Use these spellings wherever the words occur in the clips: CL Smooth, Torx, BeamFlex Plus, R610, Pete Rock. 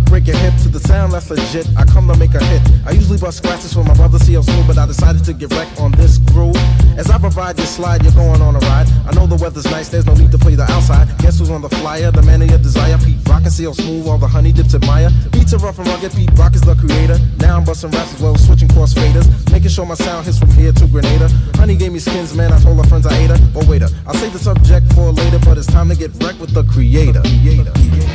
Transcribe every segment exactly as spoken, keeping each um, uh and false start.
might break your hip to the sound that's legit. I come to make a hit. I usually bust scratches for my brother C L Smooth, but I decided to get wrecked on this groove. As I provide this slide, you're going on a ride. I know the weather's nice, there's no need to play the outside. Guess who's on the flyer? The man of your desire, Pete Rock and C L Smooth, all the honey dips admire. Beats are rough and rugged, Pete Rock is the creator. Now I'm busting raps as well, switching cross faders, making sure my sound hits from here to Grenada. Honey gave me skins, man, I told her friends I ate her. But wait, I'll save the subject for later, but it's time to get wrecked with the creator. creator. creator.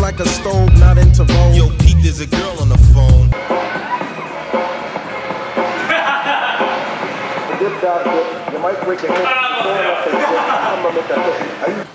Like a stove, not into roll. Yo, Pete, there's a girl on the phone. Dip out, you might break your head.